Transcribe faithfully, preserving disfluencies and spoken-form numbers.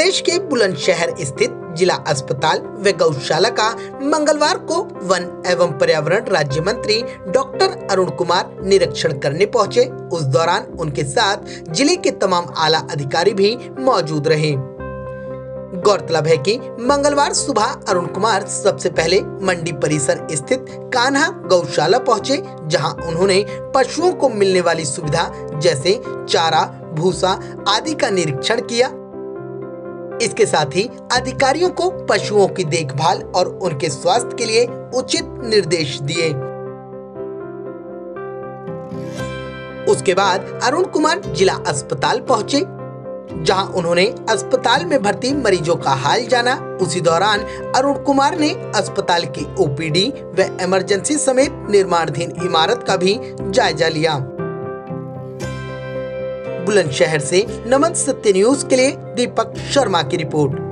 प्रदेश के बुलंदशहर स्थित जिला अस्पताल व गौशाला का मंगलवार को वन एवं पर्यावरण राज्य मंत्री डॉक्टर अरुण कुमार निरीक्षण करने पहुंचे। उस दौरान उनके साथ जिले के तमाम आला अधिकारी भी मौजूद रहे। गौरतलब है कि मंगलवार सुबह अरुण कुमार सबसे पहले मंडी परिसर स्थित कान्हा गौशाला पहुंचे, जहां उन्होंने पशुओं को मिलने वाली सुविधा जैसे चारा, भूसा आदि का निरीक्षण किया। इसके साथ ही अधिकारियों को पशुओं की देखभाल और उनके स्वास्थ्य के लिए उचित निर्देश दिए। उसके बाद अरुण कुमार जिला अस्पताल पहुंचे, जहां उन्होंने अस्पताल में भर्ती मरीजों का हाल जाना। उसी दौरान अरुण कुमार ने अस्पताल की ओपीडी व इमरजेंसी समेत निर्माणाधीन इमारत का भी जायजा लिया। बुलंदशहर से नमन सत्य न्यूज के लिए दीपक शर्मा की रिपोर्ट।